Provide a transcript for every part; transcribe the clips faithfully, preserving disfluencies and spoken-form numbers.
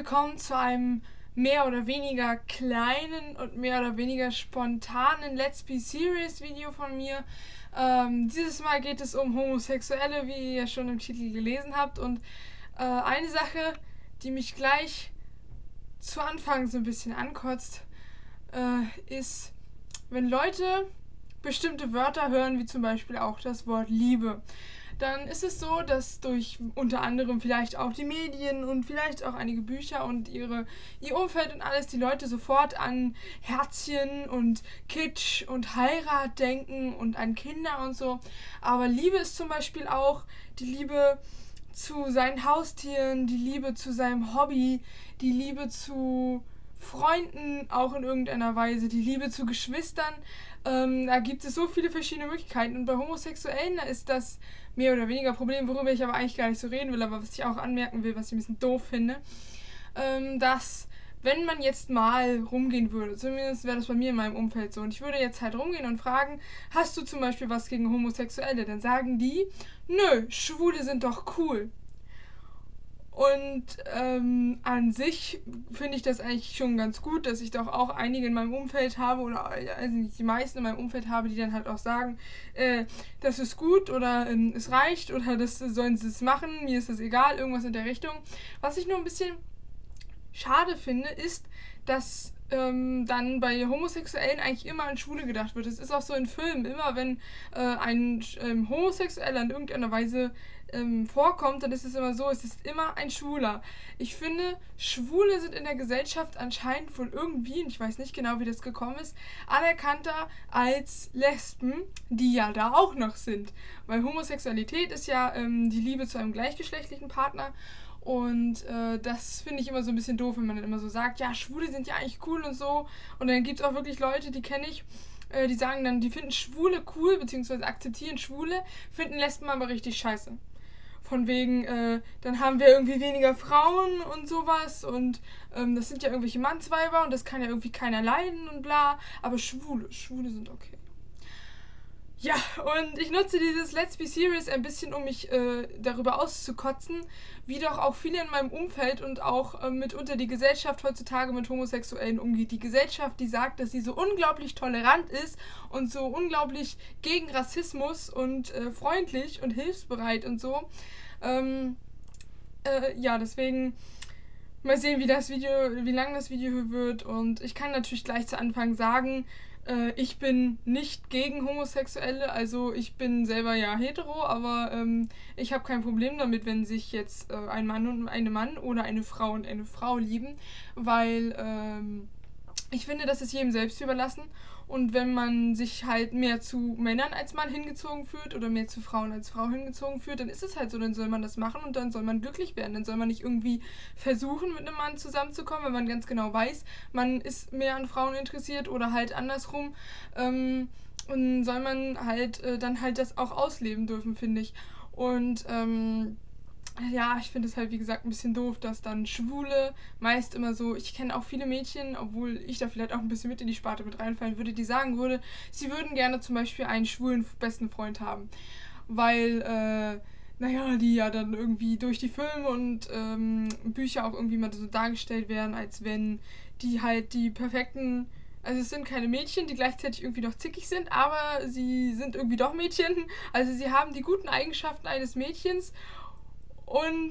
willkommen zu einem mehr oder weniger kleinen und mehr oder weniger spontanen Let's Be Serious Video von mir. Ähm, dieses Mal geht es um Homosexuelle, wie ihr schon im Titel gelesen habt. Und äh, eine Sache, die mich gleich zu Anfang so ein bisschen ankotzt, äh, ist, wenn Leute bestimmte Wörter hören, wie zum Beispiel auch das Wort Liebe. Dann ist es so, dass durch unter anderem vielleicht auch die Medien und vielleicht auch einige Bücher und ihre, ihr Umfeld und alles die Leute sofort an Herzchen und Kitsch und Heirat denken und an Kinder und so. Aber Liebe ist zum Beispiel auch die Liebe zu seinen Haustieren, die Liebe zu seinem Hobby, die Liebe zu Freunden auch in irgendeiner Weise, die Liebe zu Geschwistern. Ähm, da gibt es so viele verschiedene Möglichkeiten und bei Homosexuellen da ist das mehr oder weniger ein Problem, worüber ich aber eigentlich gar nicht so reden will, aber was ich auch anmerken will, was ich ein bisschen doof finde, ähm, dass wenn man jetzt mal rumgehen würde, zumindest wäre das bei mir in meinem Umfeld so, und ich würde jetzt halt rumgehen und fragen, hast du zum Beispiel was gegen Homosexuelle? Dann sagen die, nö, Schwule sind doch cool. Und ähm, an sich finde ich das eigentlich schon ganz gut, dass ich doch auch einige in meinem Umfeld habe oder also nicht die meisten in meinem Umfeld habe, die dann halt auch sagen, äh, das ist gut oder ähm, es reicht oder das sollen sie es machen, mir ist das egal, irgendwas in der Richtung. Was ich nur ein bisschen schade finde, ist, dass ähm, dann bei Homosexuellen eigentlich immer an Schwule gedacht wird. Es ist auch so in Filmen, immer wenn äh, ein ähm, Homosexueller in irgendeiner Weise ähm, vorkommt, dann ist es immer so, es ist immer ein Schwuler. Ich finde, Schwule sind in der Gesellschaft anscheinend von irgendwie, und ich weiß nicht genau, wie das gekommen ist, anerkannter als Lesben, die ja da auch noch sind. Weil Homosexualität ist ja ähm, die Liebe zu einem gleichgeschlechtlichen Partner. Und äh, das finde ich immer so ein bisschen doof, wenn man dann immer so sagt, ja, Schwule sind ja eigentlich cool und so. Und dann gibt es auch wirklich Leute, die kenne ich, äh, die sagen dann, die finden Schwule cool, beziehungsweise akzeptieren Schwule, finden Lesben aber richtig scheiße. Von wegen, äh, dann haben wir irgendwie weniger Frauen und sowas und ähm, das sind ja irgendwelche Mannsweiber und das kann ja irgendwie keiner leiden und bla. Aber Schwule, Schwule sind okay. Ja, und ich nutze dieses Let's Be Serious ein bisschen, um mich äh, darüber auszukotzen, wie doch auch viele in meinem Umfeld und auch äh, mitunter die Gesellschaft heutzutage mit Homosexuellen umgeht. Die Gesellschaft, die sagt, dass sie so unglaublich tolerant ist und so unglaublich gegen Rassismus und äh, freundlich und hilfsbereit und so. Ähm, äh, ja, deswegen mal sehen, wie das Video, wie lang das Video wird. Und ich kann natürlich gleich zu Anfang sagen, ich bin nicht gegen Homosexuelle, also ich bin selber ja hetero, aber ähm, ich habe kein Problem damit, wenn sich jetzt äh, ein Mann und eine Mann oder eine Frau und eine Frau lieben, weil ähm, ich finde, das ist jedem selbst überlassen und wenn man sich halt mehr zu Männern als Mann hingezogen fühlt oder mehr zu Frauen als Frau hingezogen fühlt, dann ist es halt so, dann soll man das machen und dann soll man glücklich werden, dann soll man nicht irgendwie versuchen, mit einem Mann zusammenzukommen, wenn man ganz genau weiß, man ist mehr an Frauen interessiert oder halt andersrum ähm, und soll man halt äh, dann halt das auch ausleben dürfen, finde ich. Und ähm, ja, ich finde es halt, wie gesagt, ein bisschen doof, dass dann Schwule meist immer so, ich kenne auch viele Mädchen, obwohl ich da vielleicht auch ein bisschen mit in die Sparte mit reinfallen würde, die sagen würde, sie würden gerne zum Beispiel einen schwulen besten Freund haben, weil, äh, naja, die ja dann irgendwie durch die Filme und ähm, Bücher auch irgendwie mal so dargestellt werden, als wenn die halt die perfekten, also es sind keine Mädchen, die gleichzeitig irgendwie doch zickig sind, aber sie sind irgendwie doch Mädchen, also sie haben die guten Eigenschaften eines Mädchens und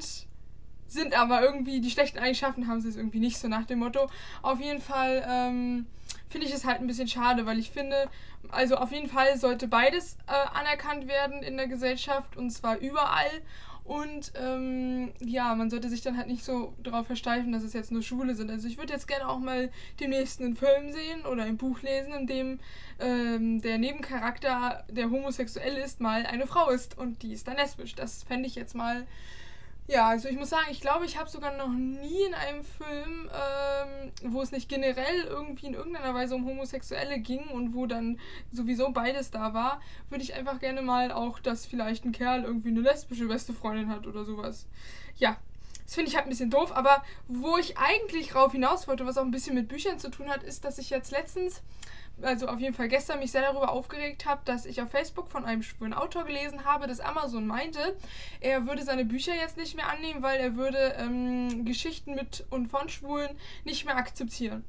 sind aber irgendwie, die schlechten Eigenschaften haben sie es irgendwie nicht, so nach dem Motto. Auf jeden Fall ähm, finde ich es halt ein bisschen schade, weil ich finde, also auf jeden Fall sollte beides äh, anerkannt werden in der Gesellschaft und zwar überall. Und ähm, ja, man sollte sich dann halt nicht so darauf versteifen, dass es jetzt nur Schwule sind. Also ich würde jetzt gerne auch mal demnächst einen Film sehen oder ein Buch lesen, in dem ähm, der Nebencharakter, der homosexuell ist, mal eine Frau ist und die ist dann lesbisch. Das fände ich jetzt mal... Ja, also ich muss sagen, ich glaube, ich habe sogar noch nie in einem Film, ähm, wo es nicht generell irgendwie in irgendeiner Weise um Homosexuelle ging und wo dann sowieso beides da war, würde ich einfach gerne mal auch, dass vielleicht ein Kerl irgendwie eine lesbische beste Freundin hat oder sowas. Ja, Das finde ich halt ein bisschen doof, aber wo ich eigentlich rauf hinaus wollte, was auch ein bisschen mit Büchern zu tun hat, ist, dass ich jetzt letztens, also auf jeden Fall gestern, mich sehr darüber aufgeregt habe, dass ich auf Facebook von einem schwulen Autor gelesen habe, dass Amazon meinte, er würde seine Bücher jetzt nicht mehr annehmen, weil er würde ähm, Geschichten mit und von Schwulen nicht mehr akzeptieren.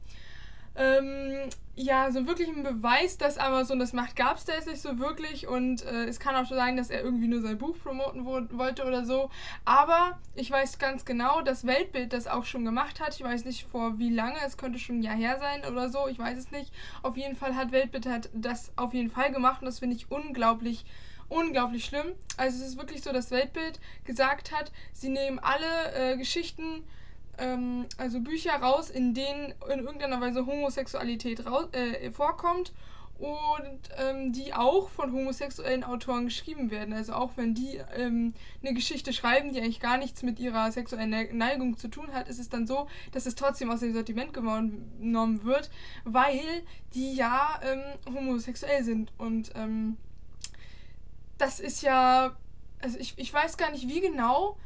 Ähm, ja, so wirklich einen Beweis, dass Amazon das macht, gab es da jetzt nicht so wirklich, und äh, es kann auch so sein, dass er irgendwie nur sein Buch promoten wo wollte oder so, aber ich weiß ganz genau, dass Weltbild das auch schon gemacht hat. Ich weiß nicht vor wie lange, es könnte schon ein Jahr her sein oder so, ich weiß es nicht. Auf jeden Fall hat Weltbild hat das auf jeden Fall gemacht, und das finde ich unglaublich unglaublich schlimm. Also es ist wirklich so, dass Weltbild gesagt hat, sie nehmen alle äh, Geschichten, also Bücher raus, in denen in irgendeiner Weise Homosexualität raus, äh, vorkommt und ähm, die auch von homosexuellen Autoren geschrieben werden. Also auch wenn die ähm, eine Geschichte schreiben, die eigentlich gar nichts mit ihrer sexuellen Neigung zu tun hat, ist es dann so, dass es trotzdem aus dem Sortiment genommen wird, weil die ja ähm, homosexuell sind. Und ähm, das ist ja, also ich, ich weiß gar nicht, wie genau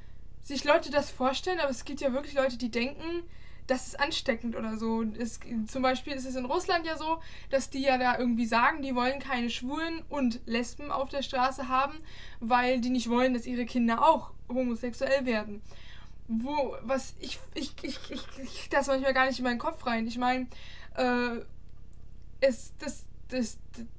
sich Leute das vorstellen, aber es gibt ja wirklich Leute, die denken, das ist ansteckend oder so. Es, zum Beispiel ist es in Russland ja so, dass die ja da irgendwie sagen, die wollen keine Schwulen und Lesben auf der Straße haben, weil die nicht wollen, dass ihre Kinder auch homosexuell werden. Wo, was, ich, ich, ich, ich, ich krieg das manchmal gar nicht in meinen Kopf rein. Ich meine, äh, es, das, das,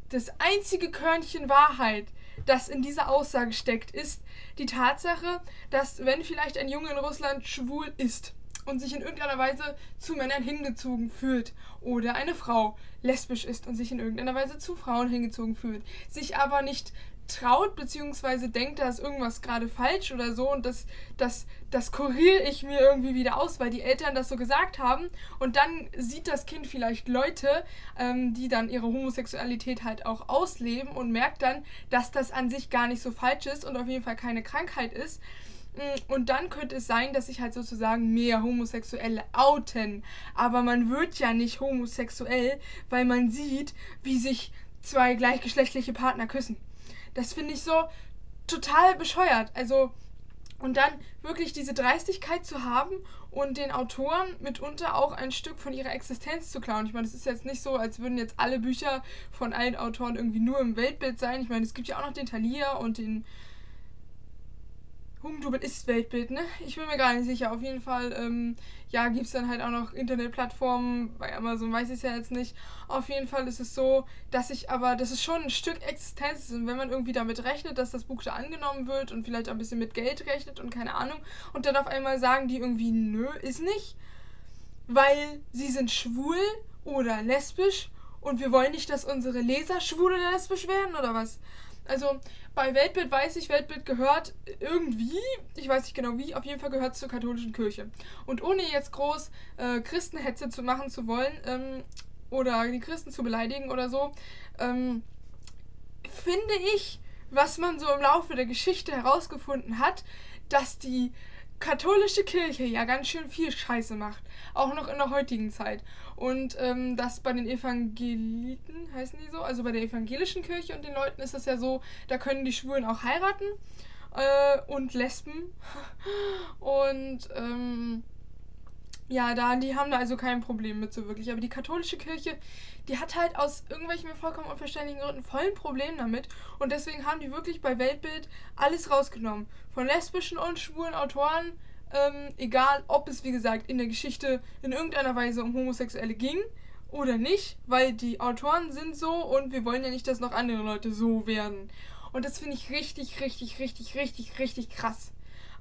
das einzige Körnchen Wahrheit, das in dieser Aussage steckt, ist die Tatsache, dass wenn vielleicht ein Junge in Russland schwul ist und sich in irgendeiner Weise zu Männern hingezogen fühlt, oder eine Frau lesbisch ist und sich in irgendeiner Weise zu Frauen hingezogen fühlt, sich aber nicht traut bzw. denkt, da ist irgendwas gerade falsch oder so, und das, das, das kuriere ich mir irgendwie wieder aus, weil die Eltern das so gesagt haben, und dann sieht das Kind vielleicht Leute, ähm, die dann ihre Homosexualität halt auch ausleben, und merkt dann, dass das an sich gar nicht so falsch ist und auf jeden Fall keine Krankheit ist. Und dann könnte es sein, dass sich halt sozusagen mehr Homosexuelle outen, aber man wird ja nicht homosexuell, weil man sieht, wie sich zwei gleichgeschlechtliche Partner küssen. Das finde ich so total bescheuert. Also, und dann wirklich diese Dreistigkeit zu haben und den Autoren mitunter auch ein Stück von ihrer Existenz zu klauen. Ich meine, es ist jetzt nicht so, als würden jetzt alle Bücher von allen Autoren irgendwie nur im Weltbild sein. Ich meine, es gibt ja auch noch den Thalia und den Hugendubel ist Weltbild, ne? Ich bin mir gar nicht sicher. Auf jeden Fall, ähm, ja, gibt es dann halt auch noch Internetplattformen, bei Amazon weiß ich es ja jetzt nicht. Auf jeden Fall ist es so, dass ich aber, das ist schon ein Stück Existenz ist. Und wenn man irgendwie damit rechnet, dass das Buch da angenommen wird und vielleicht ein bisschen mit Geld rechnet und keine Ahnung, und dann auf einmal sagen die irgendwie, nö, ist nicht, weil sie sind schwul oder lesbisch und wir wollen nicht, dass unsere Leser schwul oder lesbisch werden oder was? Also bei Weltbild weiß ich, Weltbild gehört irgendwie, ich weiß nicht genau wie, auf jeden Fall gehört es zur katholischen Kirche. Und ohne jetzt groß äh, Christenhetze zu machen zu wollen ähm, oder die Christen zu beleidigen oder so, ähm, finde ich, was man so im Laufe der Geschichte herausgefunden hat, dass die katholische Kirche ja ganz schön viel Scheiße macht, auch noch in der heutigen Zeit. Und ähm, das bei den Evangeliten, heißen die so, also bei der evangelischen Kirche und den Leuten ist das ja so, da können die Schwulen auch heiraten äh, und Lesben. Und ähm, ja, da, die haben da also kein Problem mit so wirklich. Aber die katholische Kirche, die hat halt aus irgendwelchen mir vollkommen unverständlichen Gründen voll ein Problem damit. Und deswegen haben die wirklich bei Weltbild alles rausgenommen. Von lesbischen und schwulen Autoren, ähm, egal ob es, wie gesagt, in der Geschichte in irgendeiner Weise um Homosexuelle ging oder nicht, weil die Autoren sind so und wir wollen ja nicht, dass noch andere Leute so werden. Und das finde ich richtig, richtig, richtig, richtig, richtig krass.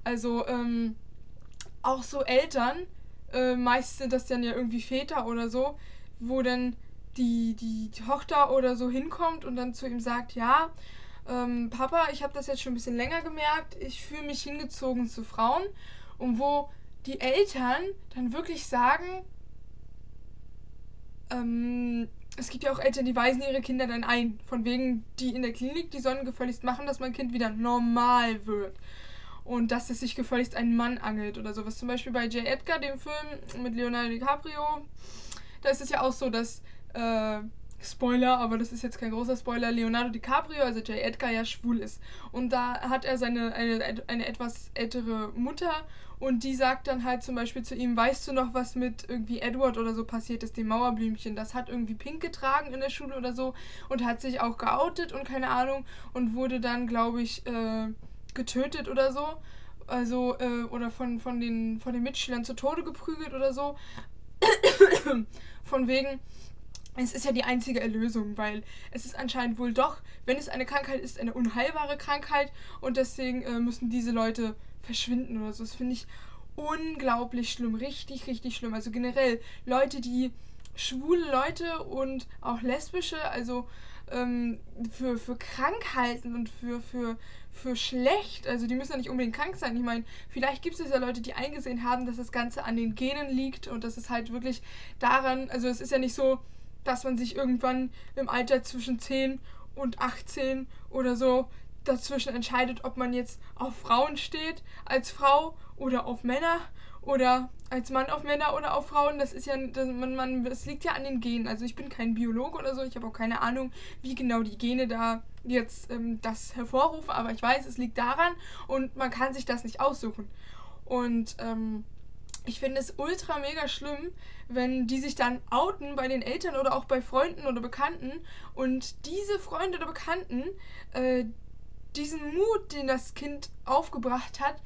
Also, ähm, auch so Eltern, äh, meist sind das dann ja irgendwie Väter oder so, wo dann Die, die Tochter oder so hinkommt und dann zu ihm sagt, ja, ähm, Papa, ich habe das jetzt schon ein bisschen länger gemerkt, ich fühle mich hingezogen zu Frauen. Und wo die Eltern dann wirklich sagen, ähm, es gibt ja auch Eltern, die weisen ihre Kinder dann ein, von wegen, die in der Klinik, die sollen gefälligst machen, dass mein Kind wieder normal wird. Und dass es sich gefälligst einen Mann angelt oder sowas. Zum Beispiel bei J. Edgar, dem Film mit Leonardo DiCaprio, da ist es ja auch so, dass Äh, Spoiler, aber das ist jetzt kein großer Spoiler, Leonardo DiCaprio, also J. Edgar, ja schwul ist. Und da hat er seine eine, eine etwas ältere Mutter Und die sagt dann halt zum Beispiel zu ihm, weißt du noch, was mit irgendwie Edward oder so passiert ist, dem Mauerblümchen, das hat irgendwie pink getragen in der Schule oder so und hat sich auch geoutet und keine Ahnung und wurde dann, glaube ich, äh, getötet oder so, also äh, oder von, von, den, von den Mitschülern zu Tode geprügelt oder so, von wegen... Es ist ja die einzige Erlösung, weil es ist anscheinend wohl doch, wenn es eine Krankheit ist, eine unheilbare Krankheit und deswegen äh, müssen diese Leute verschwinden oder so. Das finde ich unglaublich schlimm, richtig, richtig schlimm. Also generell Leute, die schwule Leute und auch lesbische, also ähm, für, für krank halten und für, für, für schlecht, also die müssen ja nicht unbedingt krank sein. Ich meine, vielleicht gibt es ja Leute, die eingesehen haben, dass das Ganze an den Genen liegt und dass es halt wirklich daran, also es ist ja nicht so, dass man sich irgendwann im Alter zwischen zehn und achtzehn oder so dazwischen entscheidet, ob man jetzt auf Frauen steht, als Frau oder auf Männer oder als Mann auf Männer oder auf Frauen. Das ist ja, das, man, man, das liegt ja an den Genen. Also ich bin kein Biologe oder so, ich habe auch keine Ahnung, wie genau die Gene da jetzt ähm, das hervorrufen, aber ich weiß, es liegt daran und man kann sich das nicht aussuchen. Und, ähm, ich finde es ultra mega schlimm, wenn die sich dann outen bei den Eltern oder auch bei Freunden oder Bekannten und diese Freunde oder Bekannten äh, diesen Mut, den das Kind aufgebracht hat,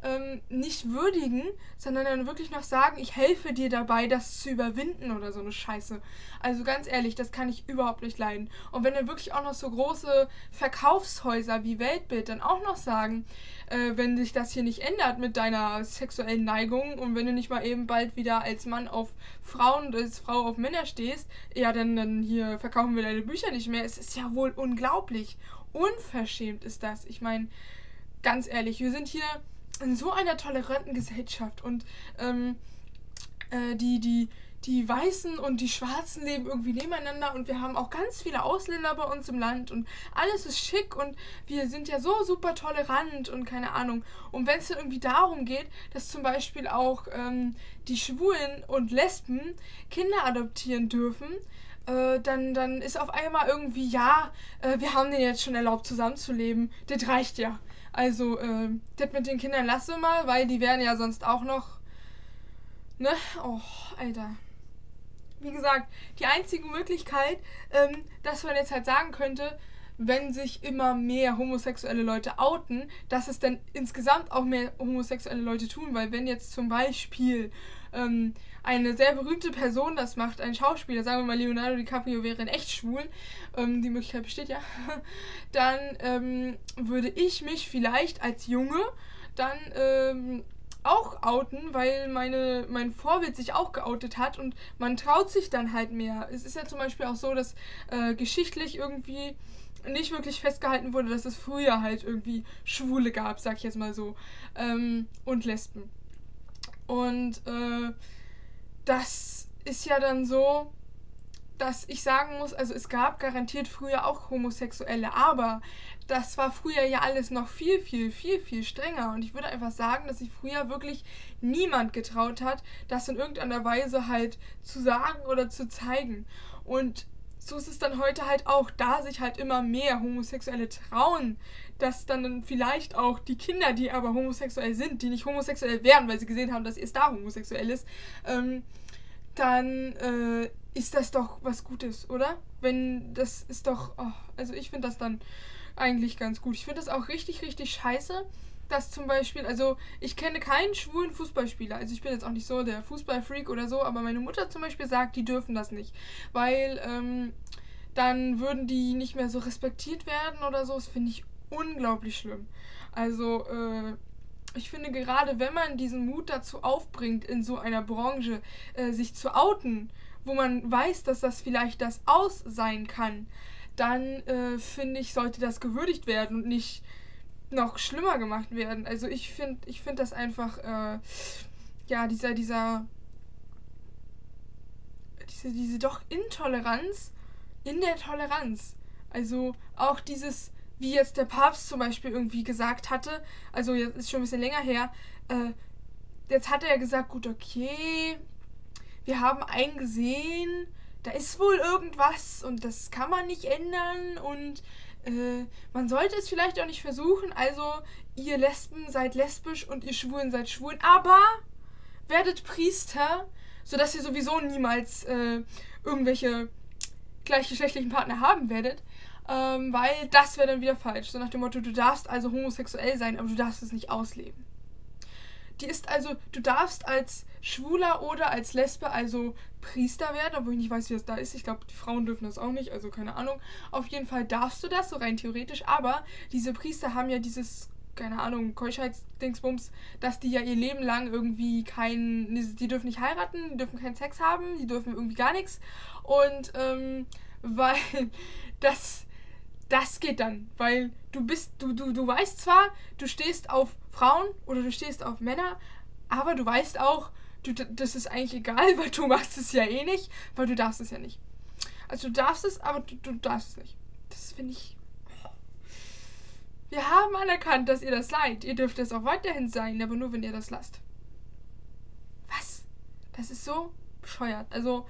ähm, nicht würdigen, sondern dann wirklich noch sagen, ich helfe dir dabei, das zu überwinden oder so eine Scheiße. Also ganz ehrlich, das kann ich überhaupt nicht leiden. Und wenn dann wirklich auch noch so große Verkaufshäuser wie Weltbild dann auch noch sagen, äh, wenn sich das hier nicht ändert mit deiner sexuellen Neigung und wenn du nicht mal eben bald wieder als Mann auf Frauen und als Frau auf Männer stehst, ja, dann, dann hier verkaufen wir deine Bücher nicht mehr. Es ist ja wohl unglaublich. Unverschämt ist das. Ich meine, ganz ehrlich, wir sind hier in so einer toleranten Gesellschaft und ähm, äh, die, die, die Weißen und die Schwarzen leben irgendwie nebeneinander und wir haben auch ganz viele Ausländer bei uns im Land und alles ist schick und wir sind ja so super tolerant und keine Ahnung. Und wenn es dann irgendwie darum geht, dass zum Beispiel auch ähm, die Schwulen und Lesben Kinder adoptieren dürfen, Dann, dann ist auf einmal irgendwie, ja, wir haben den jetzt schon erlaubt zusammenzuleben, das reicht ja. Also, äh, das mit den Kindern lassen wir mal, weil die wären ja sonst auch noch, ne, oh, Alter. Wie gesagt, die einzige Möglichkeit, ähm, dass man jetzt halt sagen könnte, wenn sich immer mehr homosexuelle Leute outen, dass es dann insgesamt auch mehr homosexuelle Leute tun, weil wenn jetzt zum Beispiel ähm, eine sehr berühmte Person das macht, ein Schauspieler, sagen wir mal Leonardo DiCaprio wäre in echt schwul, ähm, die Möglichkeit besteht ja, dann ähm, würde ich mich vielleicht als Junge dann ähm, auch outen, weil meine, mein Vorbild sich auch geoutet hat und man traut sich dann halt mehr. Es ist ja zum Beispiel auch so, dass äh, geschichtlich irgendwie nicht wirklich festgehalten wurde, dass es früher halt irgendwie Schwule gab, sag ich jetzt mal so, ähm, und Lesben. Und äh, das ist ja dann so, dass ich sagen muss, also es gab garantiert früher auch Homosexuelle, aber das war früher ja alles noch viel, viel, viel, viel strenger. Und ich würde einfach sagen, dass sich früher wirklich niemand getraut hat, das in irgendeiner Weise halt zu sagen oder zu zeigen. Und so ist es dann heute halt auch, da sich halt immer mehr Homosexuelle trauen, dass dann vielleicht auch die Kinder, die aber homosexuell sind, die nicht homosexuell wären, weil sie gesehen haben, dass ihr Star homosexuell ist, ähm, dann äh, ist das doch was Gutes, oder? Wenn das ist doch, oh, also ich finde das dann eigentlich ganz gut. Ich finde das auch richtig, richtig scheiße, dass zum Beispiel, also ich kenne keinen schwulen Fußballspieler, also ich bin jetzt auch nicht so der Fußballfreak oder so, aber meine Mutter zum Beispiel sagt, die dürfen das nicht, weil ähm, dann würden die nicht mehr so respektiert werden oder so, das finde ich unglaublich schlimm. Also äh, ich finde gerade, wenn man diesen Mut dazu aufbringt, in so einer Branche äh, sich zu outen, wo man weiß, dass das vielleicht das Aus sein kann, dann äh, finde ich, sollte das gewürdigt werden und nicht noch schlimmer gemacht werden. Also ich finde ich finde das einfach, äh, ja, dieser, dieser, diese, diese doch Intoleranz in der Toleranz. Also auch dieses, wie jetzt der Papst zum Beispiel irgendwie gesagt hatte, also jetzt ist schon ein bisschen länger her, äh, jetzt hat er ja gesagt, gut, okay, wir haben eingesehen, da ist wohl irgendwas und das kann man nicht ändern und äh, man sollte es vielleicht auch nicht versuchen. Also, ihr Lesben seid lesbisch und ihr Schwulen seid schwulen, aber werdet Priester, sodass ihr sowieso niemals äh, irgendwelche gleichgeschlechtlichen Partner haben werdet, ähm, weil das wäre dann wieder falsch. So nach dem Motto, du darfst also homosexuell sein, aber du darfst es nicht ausleben. Die ist also, du darfst als Schwuler oder als Lesbe also Priester werden, obwohl ich nicht weiß, wie das da ist. Ich glaube, die Frauen dürfen das auch nicht, also keine Ahnung. Auf jeden Fall darfst du das, so rein theoretisch, aber diese Priester haben ja dieses, keine Ahnung, Keuschheitsdingsbums, dass die ja ihr Leben lang irgendwie keinen, die dürfen nicht heiraten, die dürfen keinen Sex haben, die dürfen irgendwie gar nichts. Und, ähm, weil das... Das geht dann, weil du bist, du, du, du weißt zwar, du stehst auf Frauen oder du stehst auf Männer, aber du weißt auch, du, das ist eigentlich egal, weil du machst es ja eh nicht, weil du darfst es ja nicht. Also du darfst es, aber du, du darfst es nicht. Das finde ich... Wir haben anerkannt, dass ihr das seid. Ihr dürft es auch weiterhin sein, aber nur, wenn ihr das lasst. Was? Das ist so bescheuert. Also...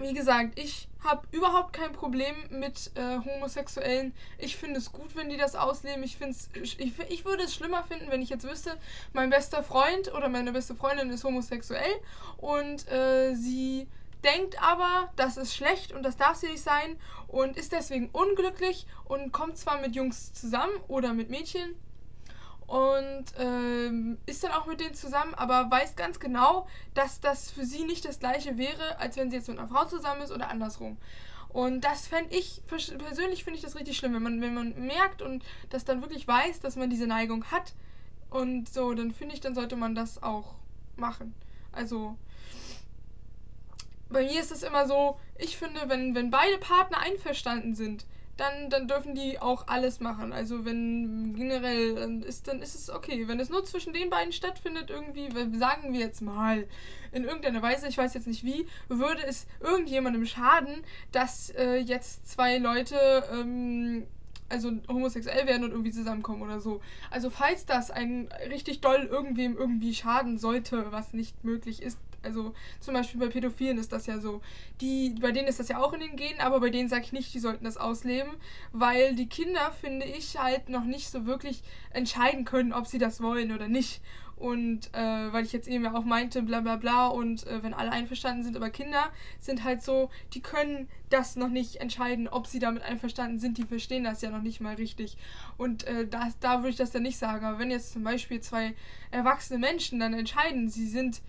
Wie gesagt, ich habe überhaupt kein Problem mit äh, Homosexuellen. Ich finde es gut, wenn die das ausleben. Ich, find's, ich, ich würde es schlimmer finden, wenn ich jetzt wüsste, mein bester Freund oder meine beste Freundin ist homosexuell und äh, sie denkt aber, das ist schlecht und das darf sie nicht sein und ist deswegen unglücklich und kommt zwar mit Jungs zusammen oder mit Mädchen und ähm, ist dann auch mit denen zusammen, aber weiß ganz genau, dass das für sie nicht das gleiche wäre, als wenn sie jetzt mit einer Frau zusammen ist oder andersrum. Und das fände ich, persönlich finde ich das richtig schlimm, wenn man, wenn man merkt und das dann wirklich weiß, dass man diese Neigung hat und so, dann finde ich, dann sollte man das auch machen. Also... Bei mir ist es immer so, ich finde, wenn, wenn beide Partner einverstanden sind, Dann, dann dürfen die auch alles machen. Also wenn generell, dann ist, dann ist es okay. Wenn es nur zwischen den beiden stattfindet, irgendwie, sagen wir jetzt mal, in irgendeiner Weise, ich weiß jetzt nicht wie, würde es irgendjemandem schaden, dass äh, jetzt zwei Leute ähm, also homosexuell werden und irgendwie zusammenkommen oder so. Also falls das ein richtig doll irgendwem irgendwie schaden sollte, was nicht möglich ist, also zum Beispiel bei Pädophilen ist das ja so. Die, bei denen ist das ja auch in den Genen, aber bei denen sage ich nicht, die sollten das ausleben, weil die Kinder, finde ich, halt noch nicht so wirklich entscheiden können, ob sie das wollen oder nicht. Und äh, weil ich jetzt eben ja auch meinte, bla bla bla und äh, wenn alle einverstanden sind, aber Kinder sind halt so, die können das noch nicht entscheiden, ob sie damit einverstanden sind, die verstehen das ja noch nicht mal richtig. Und äh, das, da würde ich das dann nicht sagen, aber wenn jetzt zum Beispiel zwei erwachsene Menschen dann entscheiden, sie sind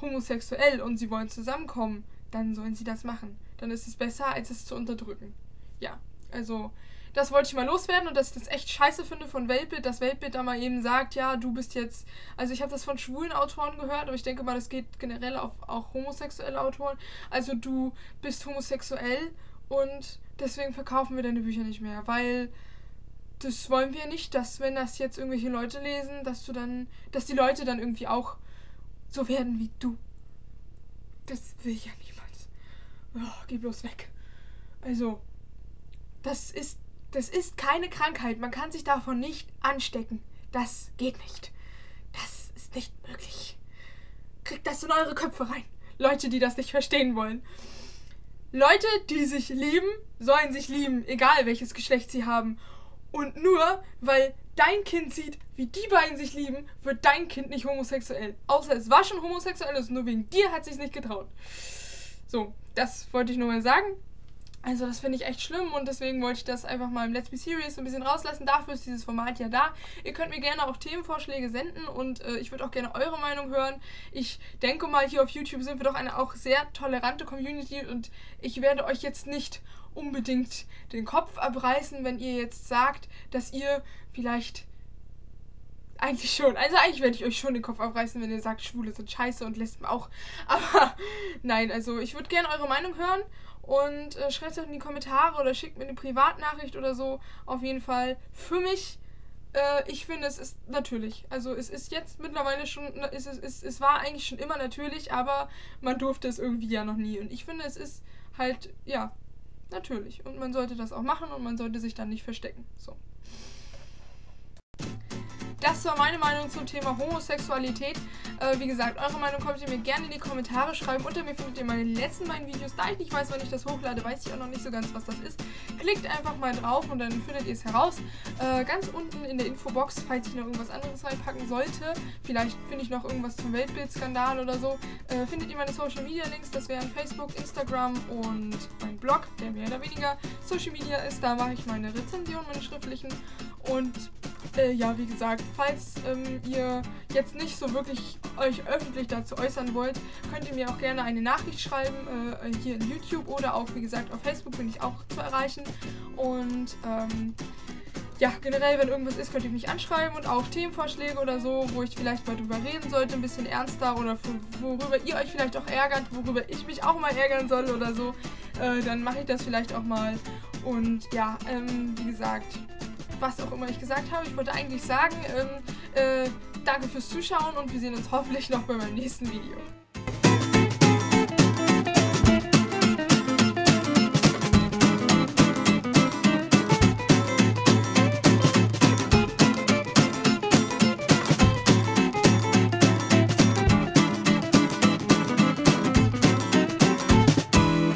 homosexuell und sie wollen zusammenkommen, dann sollen sie das machen. Dann ist es besser, als es zu unterdrücken. Ja, also das wollte ich mal loswerden und dass ich das echt scheiße finde von Weltbild, dass Weltbild da mal eben sagt, ja, du bist jetzt, also ich habe das von schwulen Autoren gehört, aber ich denke mal, das geht generell auf auch homosexuelle Autoren. Also du bist homosexuell und deswegen verkaufen wir deine Bücher nicht mehr, weil das wollen wir nicht, dass wenn das jetzt irgendwelche Leute lesen, dass du dann, dass die Leute dann irgendwie auch so werden wie du. Das will ja niemals. Oh, geh bloß weg. Also, das ist, das ist keine Krankheit. Man kann sich davon nicht anstecken. Das geht nicht. Das ist nicht möglich. Kriegt das in eure Köpfe rein. Leute, die das nicht verstehen wollen. Leute, die sich lieben, sollen sich lieben, egal welches Geschlecht sie haben. Und nur, weil dein Kind sieht, wie die beiden sich lieben, wird dein Kind nicht homosexuell. Außer es war schon homosexuell, also nur wegen dir hat es sich nicht getraut. So, das wollte ich nur mal sagen. Also das finde ich echt schlimm und deswegen wollte ich das einfach mal im Let's Be Serious so ein bisschen rauslassen. Dafür ist dieses Format ja da. Ihr könnt mir gerne auch Themenvorschläge senden und äh, ich würde auch gerne eure Meinung hören. Ich denke mal, hier auf YouTube sind wir doch eine auch sehr tolerante Community und ich werde euch jetzt nicht unbedingt den Kopf abreißen, wenn ihr jetzt sagt, dass ihr vielleicht... Eigentlich schon. Also eigentlich werde ich euch schon den Kopf abreißen, wenn ihr sagt, Schwule sind scheiße und Lesben auch. Aber nein, also ich würde gerne eure Meinung hören und äh, schreibt es auch in die Kommentare oder schickt mir eine Privatnachricht oder so. Auf jeden Fall für mich, äh, ich finde, es ist natürlich. Also es ist jetzt mittlerweile schon, es, ist, es, es war eigentlich schon immer natürlich, aber man durfte es irgendwie ja noch nie. Und ich finde, es ist halt, ja, natürlich. Und man sollte das auch machen und man sollte sich dann nicht verstecken. So. Das war meine Meinung zum Thema Homosexualität. Äh, wie gesagt, eure Meinung könnt ihr mir gerne in die Kommentare schreiben. Unter mir findet ihr meine letzten beiden Videos. Da ich nicht weiß, wann ich das hochlade, weiß ich auch noch nicht so ganz, was das ist. Klickt einfach mal drauf und dann findet ihr es heraus. Äh, ganz unten in der Infobox, falls ich noch irgendwas anderes reinpacken sollte. Vielleicht finde ich noch irgendwas zum Weltbildskandal oder so. Äh, findet ihr meine Social Media Links. Das wären Facebook, Instagram und mein Blog, der mehr oder weniger Social Media ist. Da mache ich meine Rezensionen, meine schriftlichen. Und äh, ja, wie gesagt, falls ähm, ihr jetzt nicht so wirklich euch öffentlich dazu äußern wollt, könnt ihr mir auch gerne eine Nachricht schreiben, äh, hier in YouTube oder auch, wie gesagt, auf Facebook bin ich auch zu erreichen. Und ähm, ja, generell, wenn irgendwas ist, könnt ihr mich anschreiben und auch Themenvorschläge oder so, wo ich vielleicht mal drüber reden sollte, ein bisschen ernster oder worüber ihr euch vielleicht auch ärgert, worüber ich mich auch mal ärgern soll oder so, äh, dann mache ich das vielleicht auch mal. Und ja, ähm, wie gesagt, was auch immer ich gesagt habe. Ich wollte eigentlich sagen, ähm, äh, danke fürs Zuschauen und wir sehen uns hoffentlich noch bei meinem nächsten Video.